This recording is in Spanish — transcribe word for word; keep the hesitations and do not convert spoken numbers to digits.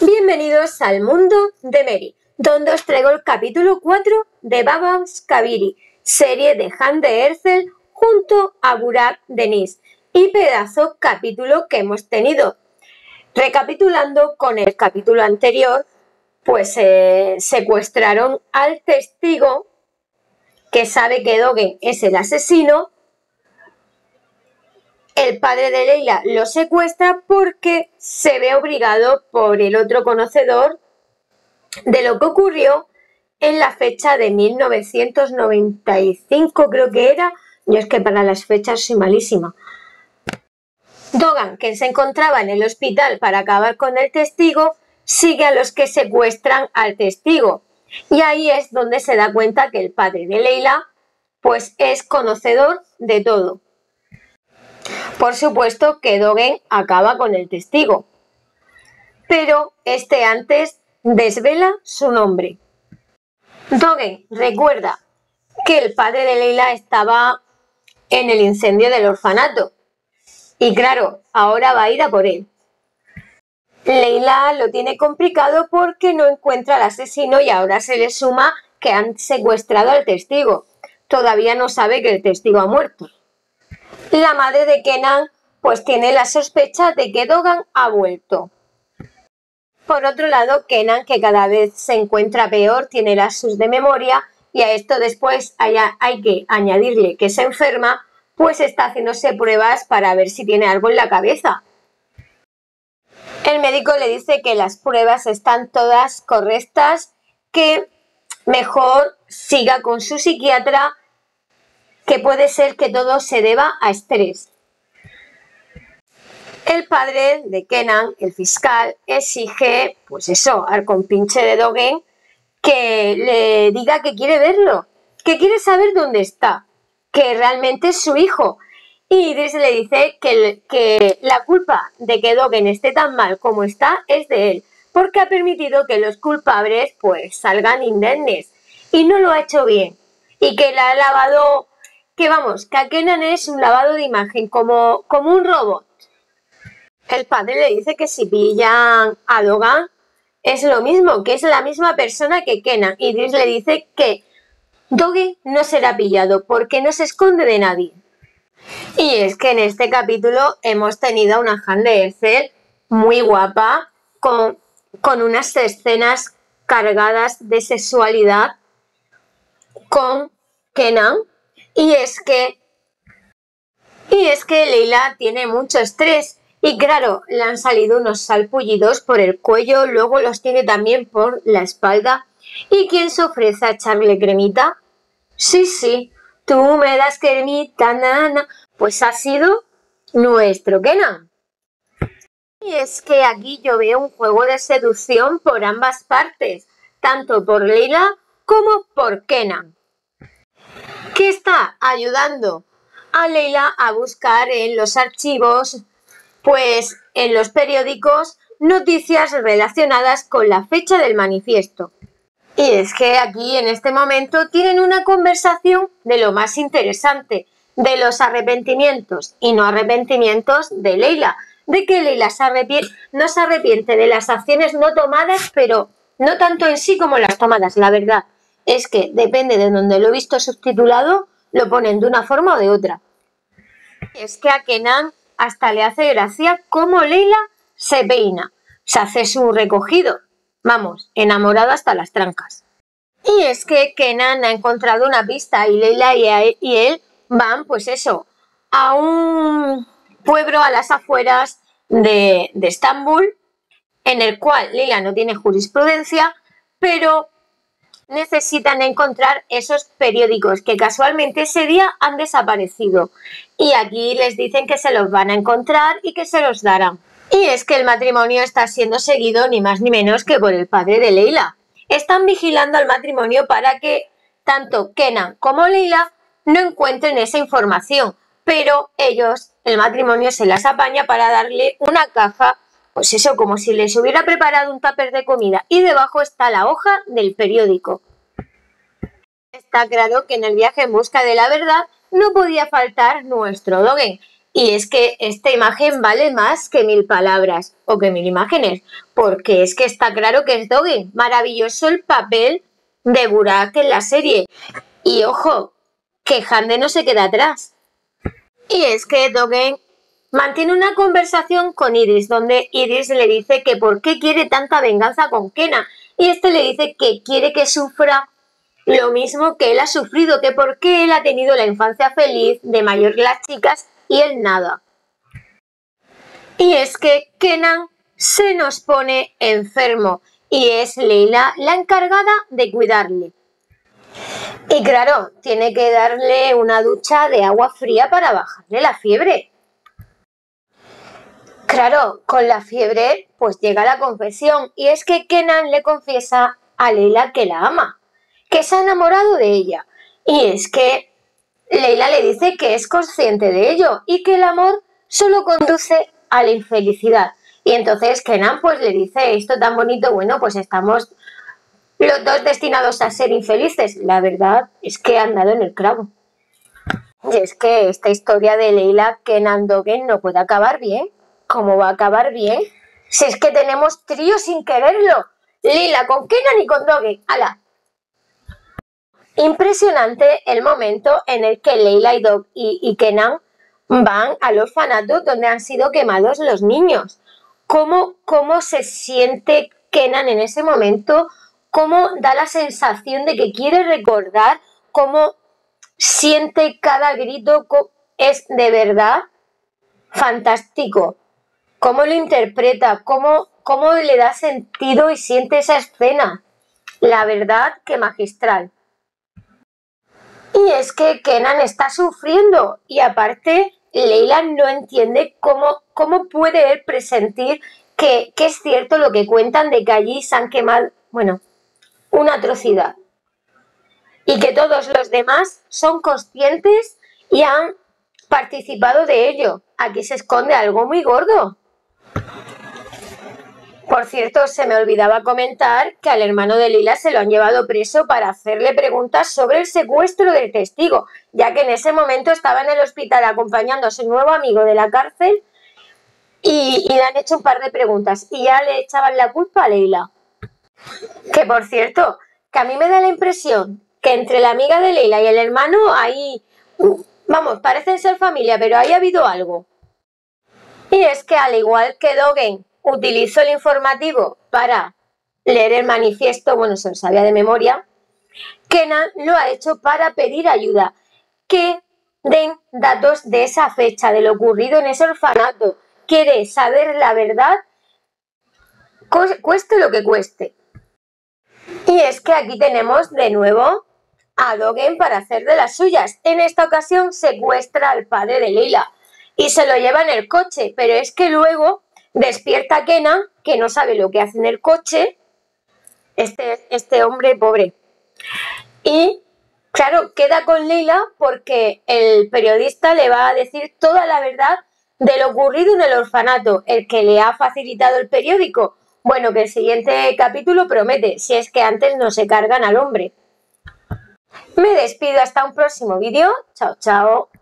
Bienvenidos al mundo de Mary, donde os traigo el capítulo cuatro de Bambaska Biri, serie de Hande Ercel junto a Burak Deniz, y pedazo capítulo que hemos tenido. Recapitulando con el capítulo anterior, pues eh, secuestraron al testigo que sabe que Doğan es el asesino. El padre de Leyla lo secuestra porque se ve obligado por el otro conocedor de lo que ocurrió en la fecha de mil novecientos noventa y cinco, creo que era. Yo es que para las fechas soy malísima. Doğan, que se encontraba en el hospital para acabar con el testigo, sigue a los que secuestran al testigo. Y ahí es donde se da cuenta que el padre de Leyla pues es conocedor de todo. Por supuesto que Doğan acaba con el testigo, pero este antes desvela su nombre. Doğan recuerda que el padre de Leyla estaba en el incendio del orfanato y claro, ahora va a ir a por él. Leyla lo tiene complicado porque no encuentra al asesino y ahora se le suma que han secuestrado al testigo. Todavía no sabe que el testigo ha muerto. La madre de Kenan pues tiene la sospecha de que Doğan ha vuelto. Por otro lado, Kenan, que cada vez se encuentra peor, tiene lapsus de memoria y a esto después haya, hay que añadirle que se enferma, pues está haciéndose pruebas para ver si tiene algo en la cabeza. El médico le dice que las pruebas están todas correctas, que mejor siga con su psiquiatra, que puede ser que todo se deba a estrés. El padre de Kenan, el fiscal, exige, pues eso, al compinche de Doğan, que le diga que quiere verlo, que quiere saber dónde está, que realmente es su hijo. Y Idris le dice que, que la culpa de que Doğan esté tan mal como está es de él, porque ha permitido que los culpables pues salgan indemnes y no lo ha hecho bien, y que la ha lavado, que vamos, que a Kenan es un lavado de imagen, como, como un robot. El padre le dice que si pillan a Doğan es lo mismo, que es la misma persona que Kenan. Idris le dice que Doğan no será pillado porque no se esconde de nadie. Y es que en este capítulo hemos tenido una Hande Ercel muy guapa, con, con unas escenas cargadas de sexualidad con Kenan. Y es que, y es que Leyla tiene mucho estrés y claro, le han salido unos salpullidos por el cuello, luego los tiene también por la espalda. ¿Y quién se ofrece a echarle cremita? Sí, sí, tú me das cremita, nana. Pues ha sido nuestro Kenan. Y es que aquí yo veo un juego de seducción por ambas partes, tanto por Leyla como por Kenan, que está ayudando a Leyla a buscar en los archivos, pues en los periódicos, noticias relacionadas con la fecha del manifiesto. Y es que aquí en este momento tienen una conversación de lo más interesante, de los arrepentimientos y no arrepentimientos de Leyla, de que Leyla se arrepiente, no se arrepiente de las acciones no tomadas, pero no tanto en sí como las tomadas, la verdad. Es que depende de donde lo he visto subtitulado, lo ponen de una forma o de otra. Es que a Kenan hasta le hace gracia cómo Leyla se peina, se hace su recogido, vamos, enamorado hasta las trancas. Y es que Kenan ha encontrado una pista y Leyla y él van, pues eso, a un pueblo a las afueras de, de Estambul, en el cual Leyla no tiene jurisprudencia, pero necesitan encontrar esos periódicos que casualmente ese día han desaparecido, y aquí les dicen que se los van a encontrar y que se los darán. Y es que el matrimonio está siendo seguido ni más ni menos que por el padre de Leyla. Están vigilando al matrimonio para que tanto Kenan como Leyla no encuentren esa información, pero ellos, el matrimonio se las apaña para darle una caja, pues eso, como si les hubiera preparado un tupper de comida, y debajo está la hoja del periódico. Está claro que en el viaje en busca de la verdad no podía faltar nuestro Doğan, Y es que esta imagen vale más que mil palabras o que mil imágenes, porque es que está claro que es Doğan. Maravilloso el papel de Burak en la serie. Y ojo, que Hande no se queda atrás. Y es que Doğan mantiene una conversación con Idris, donde Idris le dice que por qué quiere tanta venganza con Kenan. Y este le dice que quiere que sufra lo mismo que él ha sufrido, que por qué él ha tenido la infancia feliz, de mayor las chicas y él nada. Y es que Kenan se nos pone enfermo y es Leyla la encargada de cuidarle. Y claro, tiene que darle una ducha de agua fría para bajarle la fiebre. Claro, con la fiebre pues llega la confesión, y es que Kenan le confiesa a Leyla que la ama, que se ha enamorado de ella. Y es que Leyla le dice que es consciente de ello y que el amor solo conduce a la infelicidad. Y entonces Kenan pues le dice esto tan bonito, bueno, pues estamos los dos destinados a ser infelices. La verdad es que han dado en el clavo. Y es que esta historia de Leyla, Kenan, Doğan no puede acabar bien. ¿Cómo va a acabar bien? Si es que tenemos trío sin quererlo. Leyla con Kenan y con Doğan. ¡Hala! Impresionante el momento en el que Leyla y Doğan y, y Kenan van al orfanato donde han sido quemados los niños. ¿Cómo, cómo se siente Kenan en ese momento? ¿Cómo da la sensación de que quiere recordar? ¿Cómo siente cada grito? Es de verdad fantástico. ¿Cómo lo interpreta? ¿Cómo, cómo le da sentido y siente esa escena? La verdad que magistral. Y es que Kenan está sufriendo y aparte Leyla no entiende cómo, cómo puede él presentir que, que es cierto lo que cuentan de que allí se han quemado, bueno, una atrocidad. Y que todos los demás son conscientes y han participado de ello. Aquí se esconde algo muy gordo. Por cierto, se me olvidaba comentar que al hermano de Leyla se lo han llevado preso para hacerle preguntas sobre el secuestro del testigo, ya que en ese momento estaba en el hospital acompañando a su nuevo amigo de la cárcel y, y le han hecho un par de preguntas y ya le echaban la culpa a Leyla. Que por cierto, que a mí me da la impresión que entre la amiga de Leyla y el hermano hay, vamos, parecen ser familia, pero ahí ha habido algo. Y es que al igual que Doğan utilizó el informativo para leer el manifiesto, bueno, se lo sabía de memoria, Kenan lo ha hecho para pedir ayuda, que den datos de esa fecha, de lo ocurrido en ese orfanato. Quiere saber la verdad, cueste lo que cueste. Y es que aquí tenemos de nuevo a Doğan para hacer de las suyas. En esta ocasión secuestra al padre de Leyla y se lo lleva en el coche, pero es que luego despierta a Kenan, que no sabe lo que hace en el coche, este, este hombre pobre. Y, claro, queda con Leyla porque el periodista le va a decir toda la verdad de lo ocurrido en el orfanato, el que le ha facilitado el periódico. Bueno, que el siguiente capítulo promete, si es que antes no se cargan al hombre. Me despido hasta un próximo vídeo. Chao, chao.